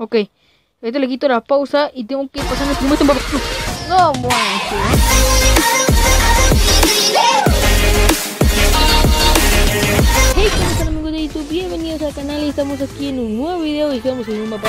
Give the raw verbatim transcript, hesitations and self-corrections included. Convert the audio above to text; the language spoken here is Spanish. Ok, ahorita le quito la pausa y tengo que pasarme como esto. No, bueno. Hey, ¿cómo están, amigos de YouTube? Bienvenidos al canal y estamos aquí en un nuevo video y estamos en un mapa.